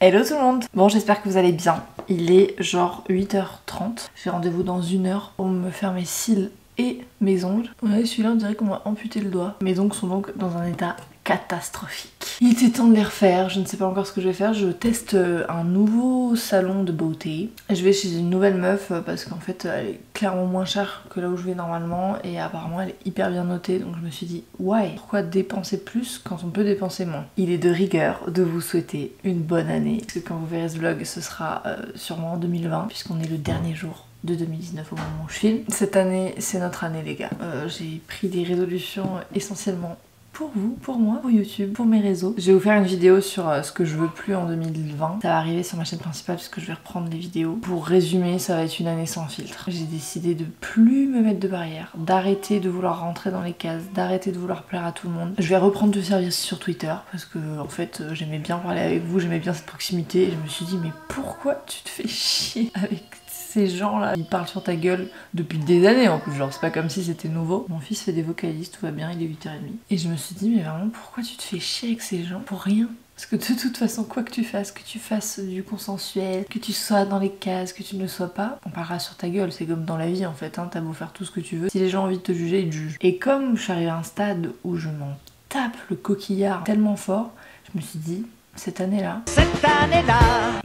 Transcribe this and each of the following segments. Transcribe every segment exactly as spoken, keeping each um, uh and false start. Hello tout le monde! Bon, j'espère que vous allez bien. Il est genre huit heures trente. J'ai rendez-vous dans une heure pour me faire mes cils et mes ongles. Ouais, celui-là, on dirait qu'on m'a amputé le doigt. Mes ongles sont donc dans un état catastrophique. Il était temps de les refaire. Je ne sais pas encore ce que je vais faire. Je teste un nouveau salon de beauté. Je vais chez une nouvelle meuf parce qu'en fait, elle est clairement moins chère que là où je vais normalement. Et apparemment, elle est hyper bien notée. Donc je me suis dit, ouais, pourquoi dépenser plus quand on peut dépenser moins? Il est de rigueur de vous souhaiter une bonne année. Parce que quand vous verrez ce vlog, ce sera euh, sûrement en deux mille vingt puisqu'on est le dernier jour de deux mille dix-neuf au moment où je filme. Cette année, c'est notre année les gars. Euh, j'ai pris des résolutions essentiellement pour vous, pour moi, pour YouTube, pour mes réseaux. Je vais vous faire une vidéo sur euh, ce que je veux plus en deux mille vingt. Ça va arriver sur ma chaîne principale parce que je vais reprendre les vidéos. Pour résumer, ça va être une année sans filtre. J'ai décidé de plus me mettre de barrières, d'arrêter de vouloir rentrer dans les cases, d'arrêter de vouloir plaire à tout le monde. Je vais reprendre du service sur Twitter parce que en fait, j'aimais bien parler avec vous, j'aimais bien cette proximité et je me suis dit mais pourquoi tu te fais chier avec ces gens là, ils parlent sur ta gueule depuis des années en plus, genre c'est pas comme si c'était nouveau. Mon fils fait des vocalises, tout va bien, il est huit heures trente. Et je me suis dit mais vraiment pourquoi tu te fais chier avec ces gens pour rien? Parce que de toute façon quoi que tu fasses, que tu fasses du consensuel, que tu sois dans les cases, que tu ne le sois pas, on parlera sur ta gueule, c'est comme dans la vie en fait, hein, t'as beau faire tout ce que tu veux. Si les gens ont envie de te juger, ils te jugent. Et comme je suis arrivée à un stade où je m'en tape le coquillard tellement fort, je me suis dit... Cette année-là. Cette année-là.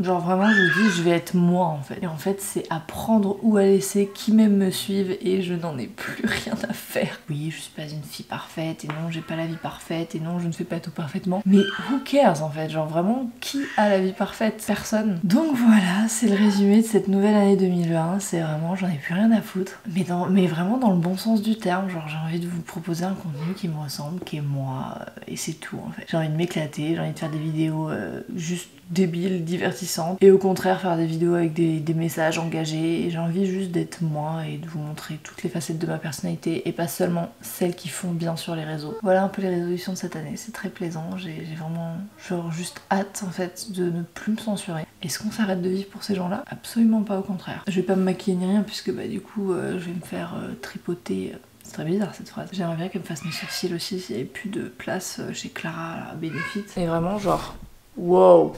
Genre vraiment, je vous dis, je vais être moi en fait. Et en fait, c'est à prendre ou à laisser, qui même me suivent et je n'en ai plus rien à faire. Oui, je suis pas une fille parfaite et non, j'ai pas la vie parfaite et non, je ne fais pas tout parfaitement. Mais who cares en fait? Genre vraiment, qui a la vie parfaite? Personne. Donc voilà, c'est le résumé de cette nouvelle année deux mille vingt. C'est vraiment, j'en ai plus rien à foutre. Mais, dans, mais vraiment dans le bon sens du terme. Genre, j'ai envie de vous proposer un contenu qui me ressemble, qui est moi. Et c'est tout en fait. J'ai envie de m'éclater, j'ai envie de faire des vidéos Euh, juste débile, divertissante, et au contraire faire des vidéos avec des, des messages engagés. Et j'ai envie juste d'être moi et de vous montrer toutes les facettes de ma personnalité et pas seulement celles qui font bien sur les réseaux. Voilà un peu les résolutions de cette année, c'est très plaisant. J'ai vraiment genre juste hâte en fait de ne plus me censurer. Est-ce qu'on s'arrête de vivre pour ces gens-là? Absolument pas, au contraire. Je vais pas me maquiller ni rien puisque bah du coup euh, je vais me faire euh, tripoter... Euh, C'est très bizarre cette phrase. J'aimerais bien qu'elle me fasse mes sourcils aussi s'il n'y avait plus de place chez Clara à Benefit. Et vraiment genre, wow,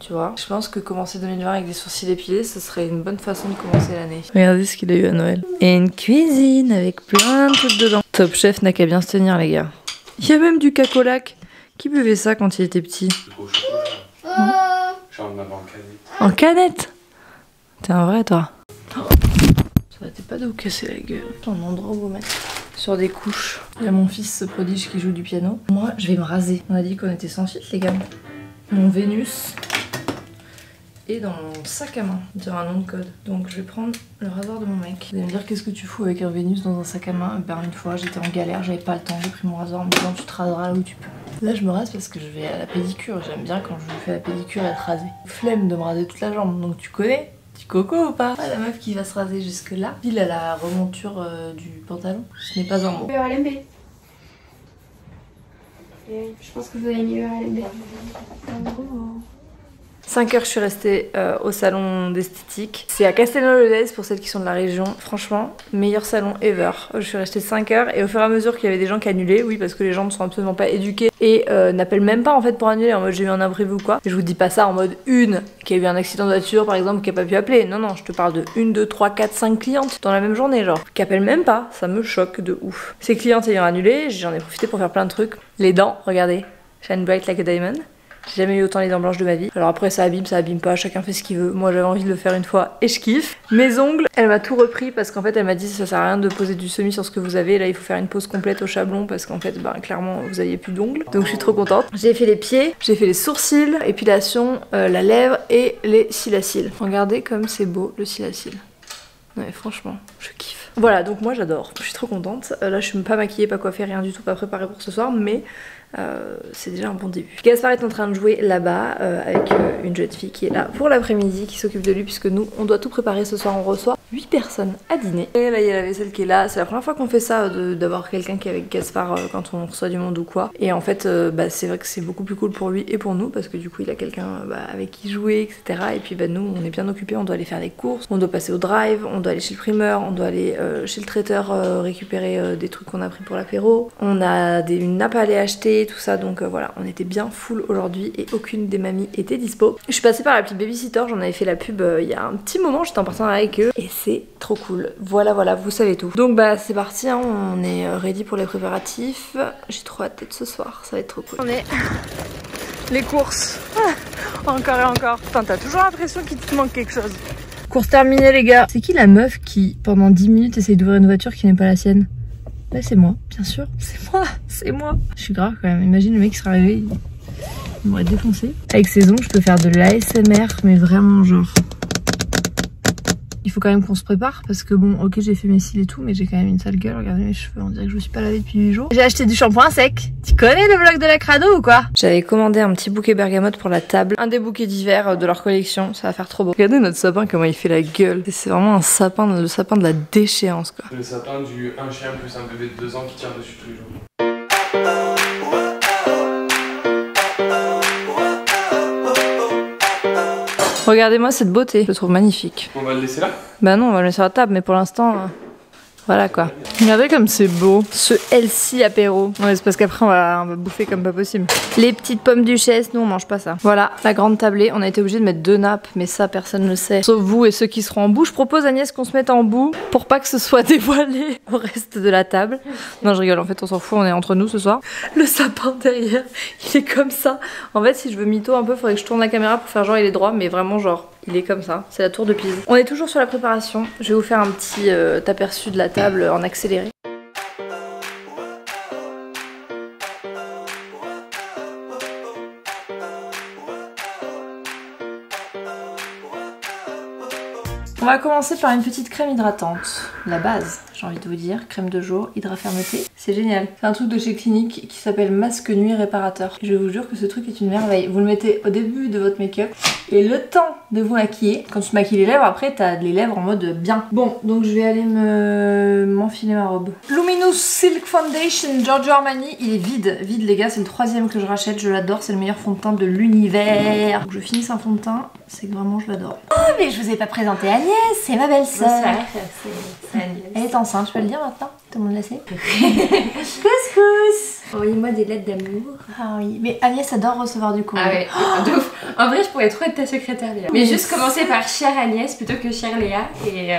tu vois. Je pense que commencer deux mille vingt avec des sourcils épilés, ce serait une bonne façon de commencer l'année. Regardez ce qu'il a eu à Noël. Et une cuisine avec plein de trucs dedans. Top Chef n'a qu'à bien se tenir les gars. Il y a même du cacolac. Qui buvait ça quand il était petit? Genre maman en canette. En canette? T'es un vrai toi. T'es pas de vous casser la gueule. Ton endroit où vous mettre sur des couches. Il y a mon fils ce prodige qui joue du piano. Moi, je vais me raser. On a dit qu'on était sans filtre, les gars. Mon Vénus est dans mon sac à main. On dirait un nom de code. Donc, je vais prendre le rasoir de mon mec. Vous allez me dire, qu'est-ce que tu fous avec un Vénus dans un sac à main? Ben, une fois, j'étais en galère, j'avais pas le temps. J'ai pris mon rasoir en me disant, tu te raseras là où tu peux. Là je me rase parce que je vais à la pédicure. J'aime bien quand je fais la pédicure être rasée. Flemme de me raser toute la jambe, donc tu connais. Petit coco ou pas? Ah, la meuf qui va se raser jusque là, pile à la remonture euh, du pantalon. Ce n'est pas un mot. Beurre L M B. Je pense que vous avez mis beurre L M B. cinq heures je suis restée euh, au salon d'esthétique. C'est à Castelnau-le-Lez pour celles qui sont de la région. Franchement, meilleur salon ever. Je suis restée cinq heures et au fur et à mesure qu'il y avait des gens qui annulaient, oui parce que les gens ne sont absolument pas éduqués et euh, n'appellent même pas en fait pour annuler en mode j'ai eu un imprévu ou quoi. Et je vous dis pas ça en mode une qui a eu un accident de voiture par exemple qui a pas pu appeler. Non non, je te parle de une, deux, trois, quatre, cinq clientes dans la même journée genre qui appellent même pas. Ça me choque de ouf. Ces clientes ayant annulé, j'en ai profité pour faire plein de trucs. Les dents, regardez, shine bright like a diamond. J'ai jamais eu autant les dents blanches de ma vie. Alors après ça abîme, ça abîme pas, chacun fait ce qu'il veut. Moi j'avais envie de le faire une fois et je kiffe. Mes ongles, elle m'a tout repris parce qu'en fait elle m'a dit ça sert à rien de poser du semi sur ce que vous avez. Là il faut faire une pose complète au chablon parce qu'en fait bah, clairement vous aviez plus d'ongles. Donc je suis trop contente. J'ai fait les pieds, j'ai fait les sourcils, épilation, euh, la lèvre et les cils à cils. Regardez comme c'est beau le cils à cils. Non mais franchement, je kiffe. Voilà, donc moi j'adore, je suis trop contente. Euh, là je suis pas maquillée, pas coiffée, rien du tout, pas préparée pour ce soir, mais euh, c'est déjà un bon début. Gaspard est en train de jouer là-bas euh, avec euh, une jeune fille qui est là pour l'après-midi, qui s'occupe de lui, puisque nous on doit tout préparer ce soir, on reçoit huit personnes à dîner. Et là il y a la vaisselle qui est là, c'est la première fois qu'on fait ça, d'avoir quelqu'un qui est avec Gaspard euh, quand on reçoit du monde ou quoi. Et en fait, euh, bah, c'est vrai que c'est beaucoup plus cool pour lui et pour nous, parce que du coup il a quelqu'un bah, avec qui jouer, et cetera. Et puis bah, nous on est bien occupés, on doit aller faire les courses, on doit passer au drive, on doit aller chez le primeur, on doit aller euh, chez le traiteur euh, récupérer euh, des trucs qu'on a pris pour l'apéro. On a des, une nappe à aller acheter, tout ça. Donc euh, voilà, on était bien full aujourd'hui et aucune des mamies était dispo. Je suis passée par la petite babysitter, j'en avais fait la pub euh, il y a un petit moment, j'étais en partenariat avec eux. Et c'est trop cool. Voilà, voilà, vous savez tout. Donc bah c'est parti, hein, on est ready pour les préparatifs. J'ai trop hâte d'être ce soir, ça va être trop cool. On est... Les courses, ah, encore et encore. Putain, t'as toujours l'impression qu'il te manque quelque chose. Course terminée, les gars. C'est qui la meuf qui, pendant dix minutes, essaye d'ouvrir une voiture qui n'est pas la sienne? Là, c'est moi, bien sûr. C'est moi, c'est moi. Je suis grave quand même. Imagine le mec qui sera arrivé, il m'aurait défoncé. Avec ses ongles, je peux faire de l'A S M R, mais vraiment genre... Il faut quand même qu'on se prépare parce que bon, ok, j'ai fait mes cils et tout, mais j'ai quand même une sale gueule. Regardez mes cheveux, on dirait que je me suis pas lavée depuis huit jours. J'ai acheté du shampoing sec. Tu connais le vlog de la crado ou quoi? J'avais commandé un petit bouquet bergamote pour la table, un des bouquets d'hiver de leur collection. Ça va faire trop beau. Regardez notre sapin, comment il fait la gueule. C'est vraiment un sapin, le sapin de la déchéance quoi. Le sapin du un chien plus un bébé de deux ans qui tire dessus tous les jours. Regardez-moi cette beauté, je le trouve magnifique. On va le laisser là? Bah non, on va le laisser sur la table, mais pour l'instant, euh, voilà quoi. Regardez comme c'est beau, ce healthy apéro. Ouais, c'est parce qu'après on va, on va bouffer comme pas possible. Les petites pommes duchesse, nous on mange pas ça. Voilà, la grande tablée, on a été obligé de mettre deux nappes, mais ça personne ne le sait. Sauf vous et ceux qui seront en bout. Je propose Agnès qu'on se mette en bout pour pas que ce soit dévoilé au reste de la table. Non je rigole, en fait on s'en fout, on est entre nous ce soir. Le sapin derrière, il est comme ça. En fait si je veux mytho un peu, faudrait que je tourne la caméra pour faire genre il est droit, mais vraiment genre... Il est comme ça, c'est la tour de Pise. On est toujours sur la préparation. Je vais vous faire un petit euh, aperçu de la table en accéléré. On va commencer par une petite crème hydratante. La base, j'ai envie de vous dire. Crème de jour, Hydrafermeté. C'est génial. C'est un truc de chez Clinique qui s'appelle Masque Nuit Réparateur. Je vous jure que ce truc est une merveille. Vous le mettez au début de votre make-up et le temps de vous maquiller. Quand tu maquilles les lèvres, après t'as les lèvres en mode bien. Bon, donc je vais aller me m'enfiler ma robe. Luminous Silk Foundation, Giorgio Armani. Il est vide, vide les gars. C'est le troisième que je rachète. Je l'adore. C'est le meilleur fond de teint de l'univers. Je finis un fond de teint. C'est que vraiment je l'adore. Oh mais je vous ai pas présenté Agnès, c'est ma belle-sœur. Elle est enceinte, je peux le dire maintenant. Tout le monde la sait. Couscous. Envoyez-moi des lettres d'amour. Ah oui, mais Agnès adore recevoir du courrier. Ah ouais, oh de ouf. En vrai, je pourrais trop être ta secrétaire Léa. Mais oui, juste commencer par chère Agnès plutôt que chère Léa et... Euh...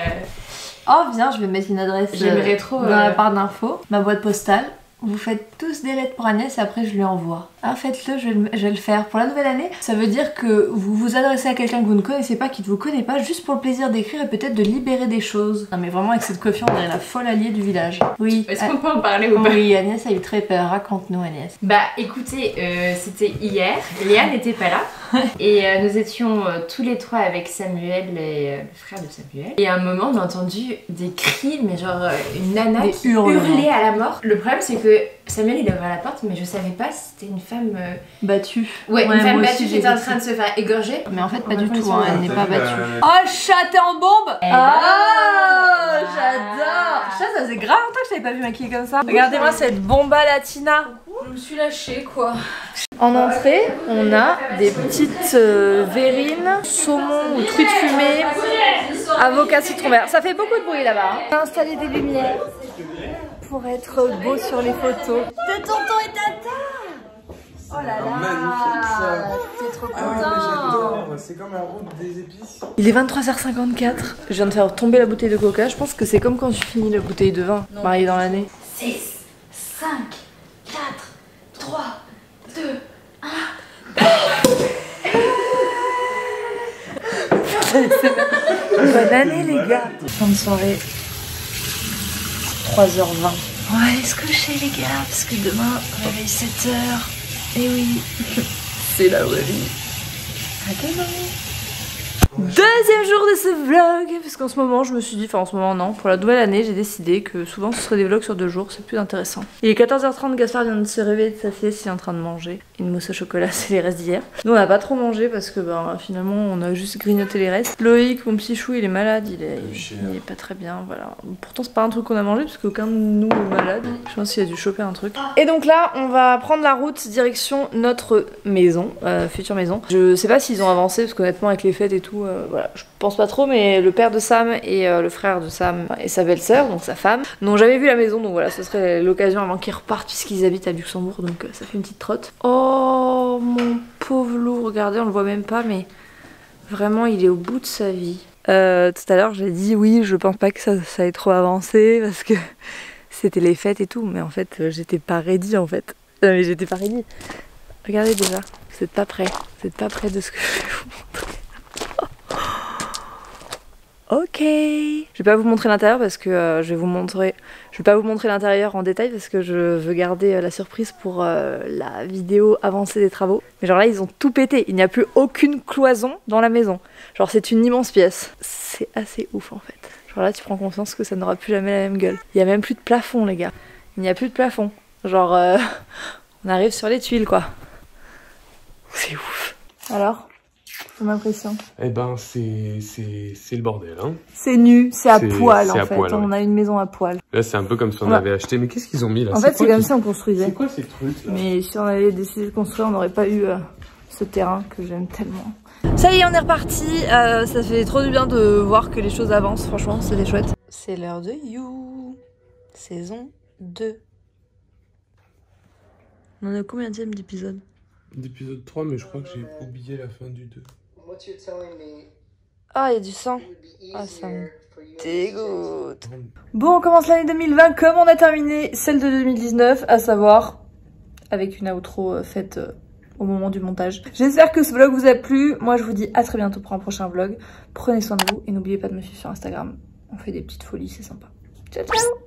Oh viens, je vais mettre une adresse. J'aimerais euh, trop... Dans euh... la part d'infos, ma boîte postale. Vous faites tous des lettres pour Agnès et après je lui envoie. Ah faites-le, je, je vais le faire pour la nouvelle année. Ça veut dire que vous vous adressez à quelqu'un que vous ne connaissez pas, qui ne vous connaît pas, juste pour le plaisir d'écrire et peut-être de libérer des choses. Non mais vraiment avec cette coiffure, on dirait la folle alliée du village. Oui. Est-ce qu'on peut en parler ou pas? Oui, Agnès a eu très peur. Raconte-nous Agnès. Bah écoutez, euh, c'était hier. Léa n'était pas là. Et euh, nous étions euh, tous les trois avec Samuel et euh, le frère de Samuel. Et à un moment on a entendu des cris, mais genre euh, une nana des qui hurlait à la mort. Le problème c'est que Samuel il ouvre la porte, mais je savais pas si c'était une femme euh... battue. Ouais, ouais, une femme battue qui était en train de se faire égorger. Mais en fait, pas du tout, hein, elle n'est pas battue. Oh, le chat, t'es en bombe! Oh, j'adore! Chat, ça faisait grave longtemps que je t'avais pas vu maquillée comme ça. Regardez-moi cette bomba latina. Je me suis lâchée quoi. En entrée, on a des petites euh, verrines, saumon ou truite fumée, avocat citron vert. Ça fait beaucoup de bruit là-bas. On a installé des lumières pour être beau sur les photos. De tonton et tata! Oh là là! Magnifique ça! T'es trop content! C'est comme un rond des épices. Il est vingt-trois heures cinquante-quatre. Je viens de faire tomber la bouteille de coca. Je pense que c'est comme quand tu finis la bouteille de vin mariée dans l'année. six, cinq, quatre, trois, deux, un. Bonne année les gars! Fin de soirée. trois heures vingt. On va aller se coucher les gars parce que demain on réveille sept heures. Et oui, c'est la vraie vie. À demain. Deuxième jour de ce vlog, parce qu'en ce moment je me suis dit, enfin en ce moment non, pour la nouvelle année j'ai décidé que souvent ce serait des vlogs sur deux jours, c'est plus intéressant. Il est quatorze heures trente, Gaspard vient de se réveiller de sa sieste, il est en train de manger une mousse au chocolat, c'est les restes d'hier. Nous on n'a pas trop mangé parce que ben, finalement on a juste grignoté les restes. Loïc, mon petit chou, il est malade, il est, il est pas très bien, voilà. Pourtant c'est pas un truc qu'on a mangé parce qu'aucun de nous est malade, je pense qu'il a dû choper un truc. Et donc là on va prendre la route direction notre maison, euh, future maison. Je sais pas s'ils ont avancé parce qu'honnêtement avec les fêtes et tout... Euh, euh, voilà, je pense pas trop, mais le père de Sam et euh, le frère de Sam et sa belle-sœur, donc sa femme, n'ont jamais vu la maison, donc voilà, ce serait l'occasion avant qu'ils repartent puisqu'ils habitent à Luxembourg, donc euh, ça fait une petite trotte. Oh mon pauvre loup, regardez, on le voit même pas, mais vraiment il est au bout de sa vie. Euh, tout à l'heure j'ai dit oui, je pense pas que ça, ça ait trop avancé parce que c'était les fêtes et tout, mais en fait j'étais pas ready en fait. Non mais j'étais pas ready. Regardez déjà, vous êtes pas prêts, vous êtes pas prêts de ce que je vais vous montrer. Ok, je vais pas vous montrer l'intérieur parce que euh, je vais vous montrer, je vais pas vous montrer l'intérieur en détail parce que je veux garder euh, la surprise pour euh, la vidéo avancée des travaux. Mais genre là ils ont tout pété, il n'y a plus aucune cloison dans la maison. Genre c'est une immense pièce, c'est assez ouf en fait. Genre là tu prends conscience que ça n'aura plus jamais la même gueule. Il n'y a même plus de plafond les gars, il n'y a plus de plafond. Genre euh, on arrive sur les tuiles quoi. C'est ouf. Alors ? Ton impression? Eh ben, c'est le bordel. Hein. C'est nu, c'est à poil en fait. Poil, on ouais. a une maison à poil. Là, c'est un peu comme si on ouais. avait acheté. Mais qu'est-ce qu'ils ont mis là? En fait, c'est comme si on construisait. C'est quoi ces trucs là? Mais si on avait décidé de construire, on n'aurait pas eu euh, ce terrain que j'aime tellement. Ça y est, on est reparti. Euh, ça fait trop du bien de voir que les choses avancent. Franchement, c'était chouette. C'est l'heure de You. Saison deux. On en a combien d'épisodes? D'épisode trois, mais je crois que j'ai oublié la fin du deux. Ah, il y a du sang. Ah, ça me dégoûte. Bon, on commence l'année deux mille vingt comme on a terminé celle de deux mille dix-neuf, à savoir avec une outro faite au moment du montage. J'espère que ce vlog vous a plu. Moi, je vous dis à très bientôt pour un prochain vlog. Prenez soin de vous et n'oubliez pas de me suivre sur Instagram. On fait des petites folies, c'est sympa. Ciao, ciao!